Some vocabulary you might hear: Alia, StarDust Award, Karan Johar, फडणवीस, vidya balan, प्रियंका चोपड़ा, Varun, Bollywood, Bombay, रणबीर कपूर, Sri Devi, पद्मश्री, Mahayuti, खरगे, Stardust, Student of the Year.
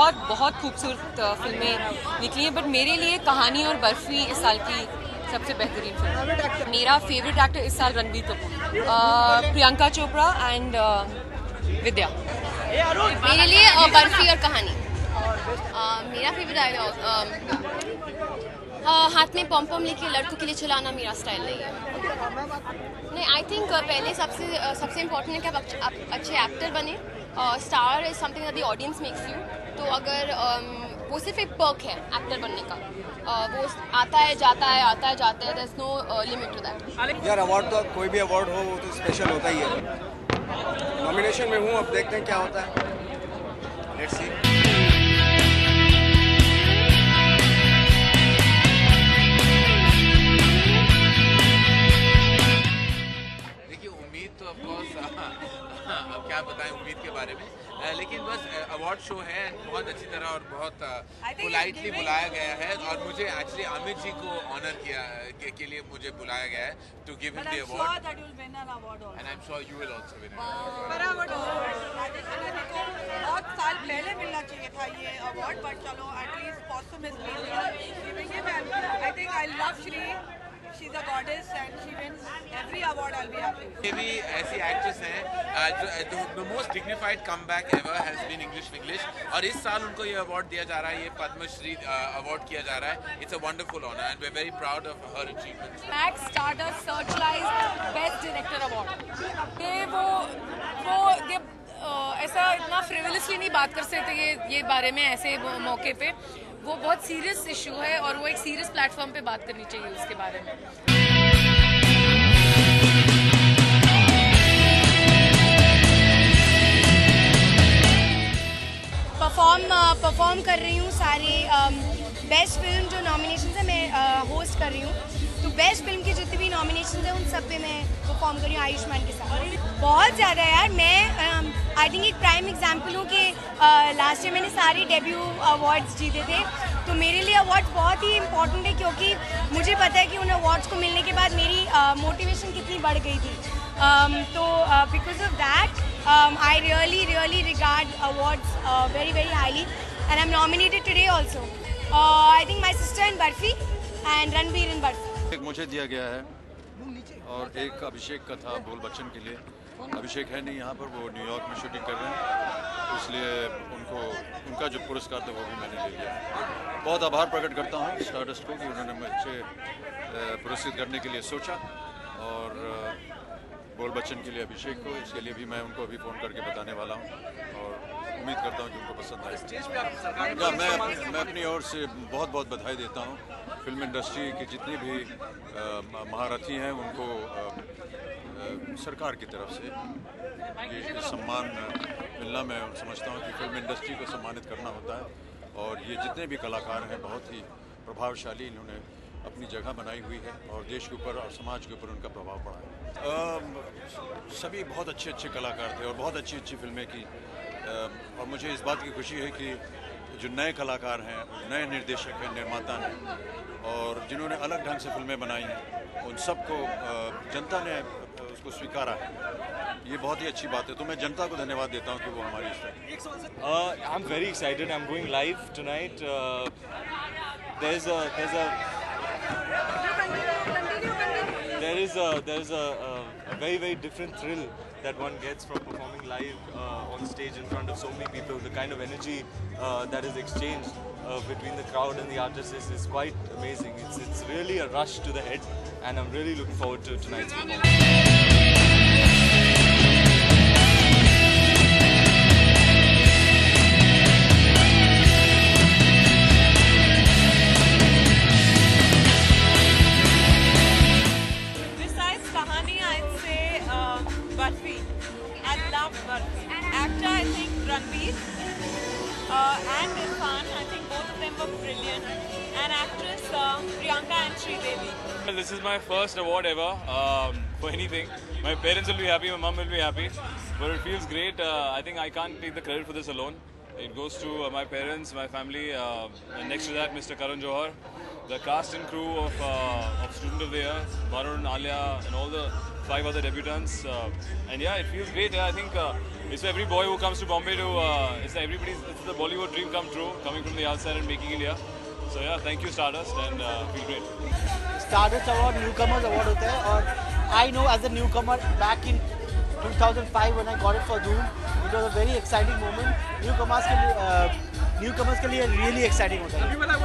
बहुत बहुत खूबसूरत फिल्में निकली हैं, बट मेरे लिए कहानी और बर्फी इस साल की सबसे बेहतरीन फिल्म। मेरा फेवरेट एक्टर इस साल रणबीर कपूर, प्रियंका चोपड़ा एंड विद्या। मेरे लिए बर्फी और कहानी। मेरा फेवरेट डायलॉग, हाथ में पॉम पॉम लेके लड़कों के लिए चलाना मेरा स्टाइल नहीं है। नहीं, आई थिंक पहले सबसे इम्पोर्टेंट है कि आप अच्छे एक्टर बने। Star is something that the audience makes you. तो अगर वो सिर्फ एक पर्क है एक्टर बनने का, वो आता है जाता है, there is no limit to that. यार अवार्ड तो कोई भी अवार्ड हो वो तो स्पेशल होता ही है। नॉमिनेशन में हूँ, अब देखते हैं क्या होता है, लेट्स सी। अब क्या बताएं उम्मीद के बारे में, लेकिन बस अवार्ड शो है, बहुत अच्छी तरह और बहुत पोलाइटली बुलाया गया है। और मुझे एक्चुअली आमिर जी को ऑनर किया के लिए मुझे बुलाया गया है to give him the award and I am sure you will also win. बहुत साल पहले मिलना चाहिए था ये अवार्ड, बट चलो at least possible. I think I love Shri, she's a goddess and she wins every award, I'll be happy. Devi ऐसी actress हैं, the most dignified comeback ever has been English, और इस साल उनको ये अवार्ड दिया जा रहा है, ये पद्मश्री अवार्ड किया जा रहा है। It's a wonderful honor and we're very proud of her achievement. Max Stardust Searchlight Best Director Award. वो ऐसा इतना फ्रिविलियसली नहीं बात कर सकते ये बारे में ऐसे मौके पे। वो बहुत सीरियस इशू है और वो एक सीरियस प्लेटफॉर्म पे बात करनी चाहिए उसके बारे में। परफॉर्म कर रही हूँ सारे बेस्ट फिल्म जो नॉमिनेशन है, मैं होस्ट कर रही हूँ। तो बेस्ट फिल्म की जितनी भी नॉमिनेशन है उन सब पे मैं परफॉर्म कर रही हूँ आयुष्मान के साथ। बहुत ज़्यादा यार, मैं आई थिंक एक प्राइम एग्जाम्पल हूँ कि लास्ट ईयर मैंने सारे डेब्यू अवार्ड्स जीते थे। तो मेरे लिए अवार्ड बहुत ही इम्पॉर्टेंट है, क्योंकि मुझे पता है कि उन अवार्ड्स को मिलने के बाद मेरी मोटिवेशन कितनी बढ़ गई थी। तो because of that I really regard awards very very highly and I am nominated today also. I think my sister in Barfi and Ranbir in Barfi. एक मुझे दिया गया है और एक अभिषेक का था बोल बच्चन के लिए। अभिषेक है नहीं यहाँ पर, वो न्यूयॉर्क में शूटिंग कर रहे हैं, इसलिए उनका जो पुरस्कार था वो भी मैंने ले लिया। बहुत आभार प्रकट करता हूँ स्टारडस्ट को कि उन्होंने मुझे पुरस्कृत करने के लिए सोचा, और बोल बच्चन के लिए अभिषेक को, इसके लिए भी मैं उनको अभी फ़ोन करके बताने वाला हूँ और उम्मीद करता हूँ कि उनको पसंद आए। या मैं अपनी ओर से बहुत बहुत बधाई देता हूँ फिल्म इंडस्ट्री के जितने भी महारथी हैं उनको, सरकार की तरफ से ये सम्मान मिलना, मैं समझता हूँ कि फिल्म इंडस्ट्री को सम्मानित करना होता है। और ये जितने भी कलाकार हैं बहुत ही प्रभावशाली, इन्होंने अपनी जगह बनाई हुई है और देश के ऊपर और समाज के ऊपर उनका प्रभाव पड़ा है। सभी बहुत अच्छे अच्छे कलाकार थे और बहुत अच्छी फिल्में की, और मुझे इस बात की खुशी है कि जो नए कलाकार हैं, नए निर्देशक हैं, निर्माता हैं और जिन्होंने अलग ढंग से फिल्में बनाई हैं, उन सबको जनता ने उसको स्वीकारा है, ये बहुत ही अच्छी बात है। तो मैं जनता को धन्यवाद देता हूँ कि वो हमारी इस तरह। I am very excited, I am going live tonight. There is a very different thrill that one gets from performing live on stage in front of so many people. The kind of energy that is exchanged between the crowd and the artist is quite amazing. It's really a rush to the head, and I'm really looking forward to tonight's performance. And Irfan, I think both of them were brilliant, and actress Priyanka and Sri Devi. Well, this is my first award ever for anything. My parents will be happy, my mum will be happy, but it feels great. I think I can't take the credit for this alone. It goes to my parents, my family, and next to that Mr. Karan Johar, The cast and crew of Student of the Year, Varun, Alia, and all the 5 other debutants. And yeah, it feels great. I think it's for every boy who comes to Bombay to, it's the Bollywood dream come true, coming from the outside and making it here. So yeah, thank you Stardust and feel great. Stardust Award, Newcomers Award होता है और I know as a newcomer back in 2005 when I got it for Zoom, it was a very exciting moment. Newcomers के लिए really exciting होता है.